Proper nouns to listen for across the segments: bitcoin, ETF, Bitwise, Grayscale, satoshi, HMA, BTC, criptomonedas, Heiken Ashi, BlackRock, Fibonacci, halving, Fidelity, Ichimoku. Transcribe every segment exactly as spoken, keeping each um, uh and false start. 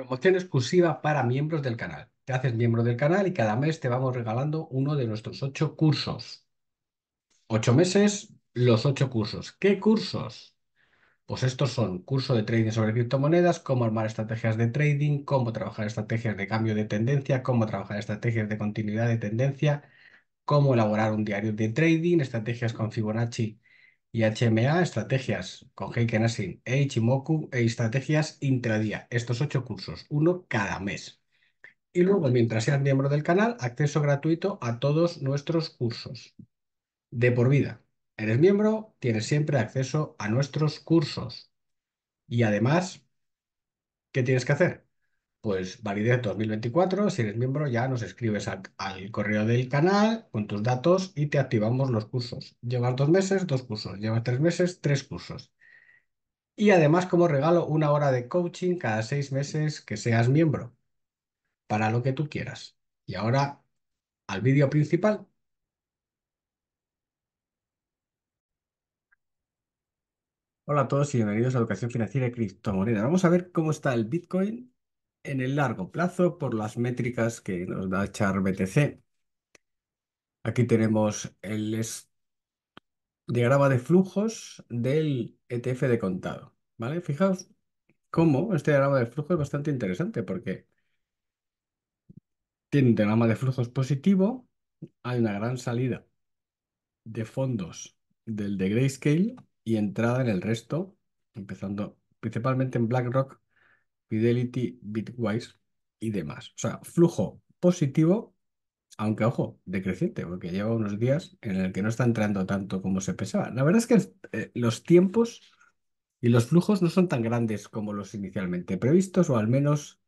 Promoción exclusiva para miembros del canal. Te haces miembro del canal y cada mes te vamos regalando uno de nuestros ocho cursos. Ocho meses, los ocho cursos. ¿Qué cursos? Pues estos son curso de trading sobre criptomonedas, cómo armar estrategias de trading, cómo trabajar estrategias de cambio de tendencia, cómo trabajar estrategias de continuidad de tendencia, cómo elaborar un diario de trading, estrategias con Fibonacci y H M A, estrategias con Heiken Ashi e Ichimoku e estrategias intradía. Estos ocho cursos, uno cada mes. Y luego, mientras seas miembro del canal, acceso gratuito a todos nuestros cursos. De por vida. Eres miembro, tienes siempre acceso a nuestros cursos. Y además, ¿qué tienes que hacer? Pues validez dos mil veinticuatro, si eres miembro ya nos escribes a, al correo del canal con tus datos y te activamos los cursos. Llevas dos meses, dos cursos. Llevas tres meses, tres cursos. Y además como regalo una hora de coaching cada seis meses que seas miembro. Para lo que tú quieras. Y ahora al vídeo principal. Hola a todos y bienvenidos a Educación Financiera y Criptomonedas. Vamos a ver cómo está el Bitcoin en el largo plazo por las métricas que nos da char B T C. Aquí tenemos el diagrama de flujos del E T F de contado, ¿vale? Fijaos cómo este diagrama de flujos es bastante interesante porque tiene un diagrama de flujos positivo, hay una gran salida de fondos del de Grayscale y entrada en el resto, empezando principalmente en BlackRock, Fidelity, Bitwise y demás. O sea, flujo positivo, aunque, ojo, decreciente, porque lleva unos días en el que no está entrando tanto como se pensaba. La verdad es que eh, los tiempos y los flujos no son tan grandes como los inicialmente previstos, o al menos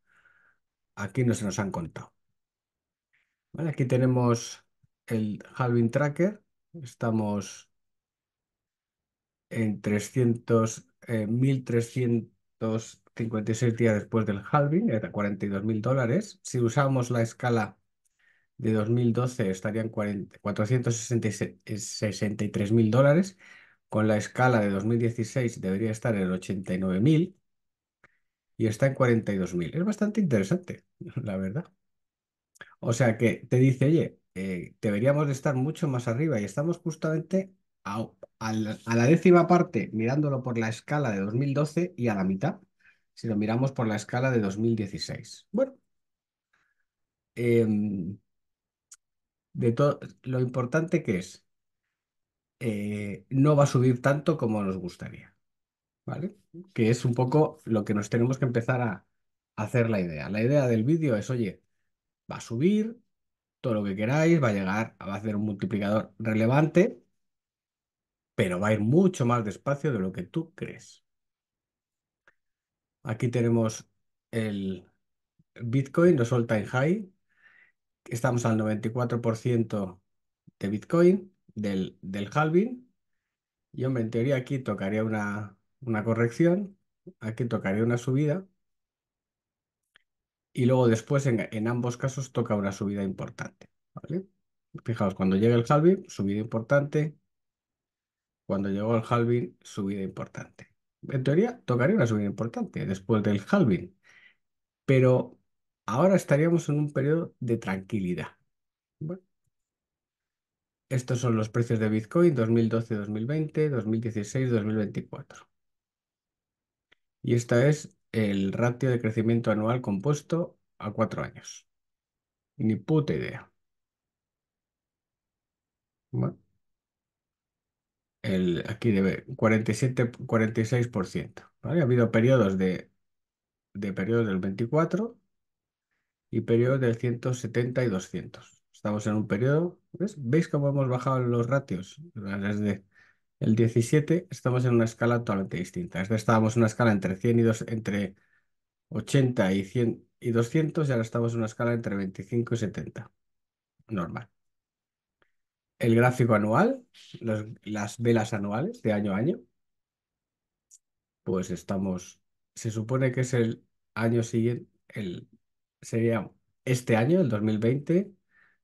aquí no se nos han contado. Vale, aquí tenemos el halving tracker. Estamos en eh, mil trescientos cincuenta y seis días después del halving, era cuarenta y dos mil dólares. Si usamos la escala de dos mil doce, estarían cuatrocientos sesenta y tres mil dólares. Con la escala de dos mil dieciséis debería estar en ochenta y nueve mil y está en cuarenta y dos mil. Es bastante interesante, la verdad. O sea que te dice, oye, eh, deberíamos de estar mucho más arriba y estamos justamente a, a, la, a la décima parte mirándolo por la escala de dos mil doce y a la mitad si lo miramos por la escala de dos mil dieciséis. Bueno, eh, de todo lo importante que es, eh, no va a subir tanto como nos gustaría, ¿vale? Que es un poco lo que nos tenemos que empezar a, a hacer la idea. La idea del vídeo es, oye, va a subir todo lo que queráis, va a llegar, va a hacer un multiplicador relevante, pero va a ir mucho más despacio de lo que tú crees. Aquí tenemos el Bitcoin, los all-time high. Estamos al noventa y cuatro por ciento de Bitcoin, del, del halving. Y hombre, en teoría aquí tocaría una, una corrección, aquí tocaría una subida. Y luego después en, en ambos casos toca una subida importante, ¿vale? Fijaos, cuando llega el halving, subida importante. Cuando llegó el halving, subida importante. En teoría, tocaría una subida importante después del halving. Pero ahora estaríamos en un periodo de tranquilidad. Bueno, estos son los precios de Bitcoin dos mil doce, dos mil veinte, dos mil dieciséis, dos mil veinticuatro. Y esta es el ratio de crecimiento anual compuesto a cuatro años. Ni puta idea. Bueno. El, aquí debe cuarenta y siete, cuarenta y seis por ciento. ¿Vale? Ha habido periodos de, de periodos del veinticuatro y periodos del ciento setenta y doscientos. Estamos en un periodo, ¿ves? ¿Veis cómo hemos bajado los ratios? Desde el diecisiete estamos en una escala totalmente distinta. Desde estábamos en una escala entre, cien y dos, entre ochenta y cien y doscientos y ahora estamos en una escala entre veinticinco y setenta. Normal. El gráfico anual, los, las velas anuales de año a año, pues estamos, se supone que es el año siguiente, el, sería este año, el dos mil veinte,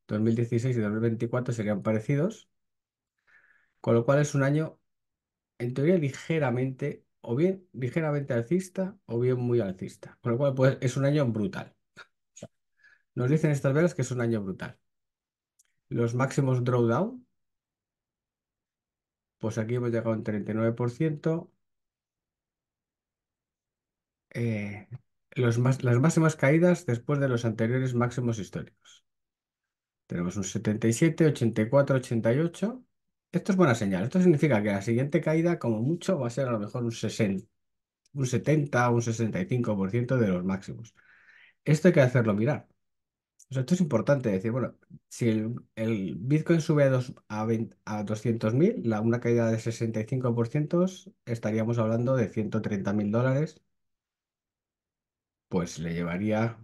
dos mil dieciséis y dos mil veinticuatro serían parecidos, con lo cual es un año, en teoría, ligeramente o bien ligeramente alcista o bien muy alcista. Con lo cual, pues, es un año brutal. Nos dicen estas velas que es un año brutal. Los máximos drawdown, pues aquí hemos llegado en treinta y nueve por ciento. Eh, los más, las máximas caídas después de los anteriores máximos históricos. Tenemos un setenta y siete, ochenta y cuatro, ochenta y ocho. Esto es buena señal. Esto significa que la siguiente caída, como mucho, va a ser a lo mejor un sesenta, un setenta, un sesenta y cinco por ciento de los máximos. Esto hay que hacerlo mirar. O sea, esto es importante decir, bueno, si el, el Bitcoin sube a, dos, a, a doscientos mil, una caída de sesenta y cinco por ciento, estaríamos hablando de ciento treinta mil dólares. Pues le llevaría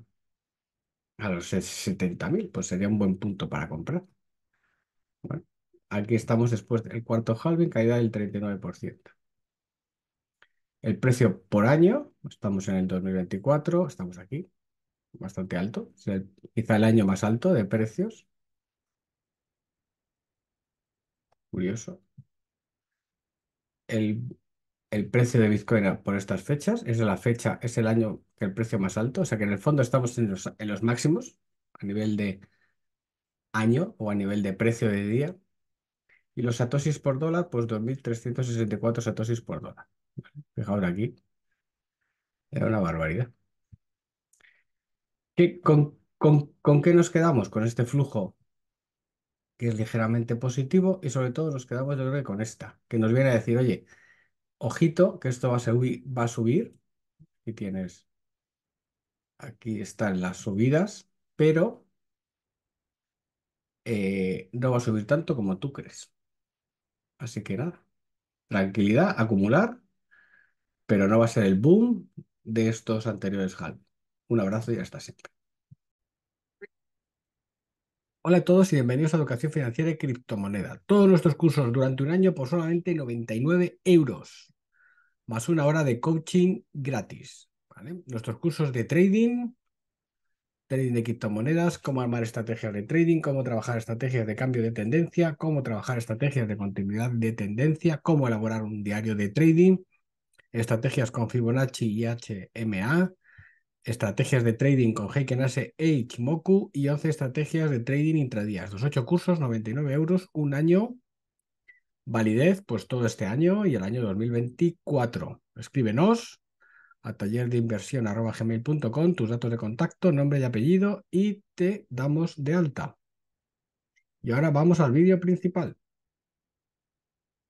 a los setenta mil, pues sería un buen punto para comprar. Bueno, aquí estamos después del cuarto halving, caída del treinta y nueve por ciento. El precio por año, estamos en el dos mil veinticuatro, estamos aquí, bastante alto, es el, quizá el año más alto de precios. Curioso. El... El precio de Bitcoin por estas fechas es la fecha, es el año que el precio más alto. O sea que en el fondo estamos en los, en los máximos a nivel de año o a nivel de precio de día. Y los satoshis por dólar, pues dos mil trescientos sesenta y cuatro satoshis por dólar. ¿Vale? Fijaos aquí. Era una barbaridad. ¿Qué, con, con, ¿Con qué nos quedamos? Con este flujo que es ligeramente positivo y sobre todo nos quedamos, yo creo que con esta, que nos viene a decir, oye, ojito, que esto va a subir, va a subir. Aquí tienes, aquí están las subidas, pero eh, no va a subir tanto como tú crees. Así que nada, tranquilidad, acumular, pero no va a ser el boom de estos anteriores halving. Un abrazo y hasta siempre. Hola a todos y bienvenidos a Educación Financiera y Criptomoneda. Todos nuestros cursos durante un año por solamente noventa y nueve euros, más una hora de coaching gratis. ¿Vale? Nuestros cursos de trading, trading de criptomonedas, cómo armar estrategias de trading, cómo trabajar estrategias de cambio de tendencia, cómo trabajar estrategias de continuidad de tendencia, cómo elaborar un diario de trading, estrategias con Fibonacci y H M A, estrategias de trading con Heiken Ashi e Ichimoku y once estrategias de trading intradías. Los ocho cursos, noventa y nueve euros, un año, validez, pues todo este año y el año dos mil veinticuatro. Escríbenos a taller de inversión arroba gmail punto com, tus datos de contacto, nombre y apellido y te damos de alta. Y ahora vamos al vídeo principal.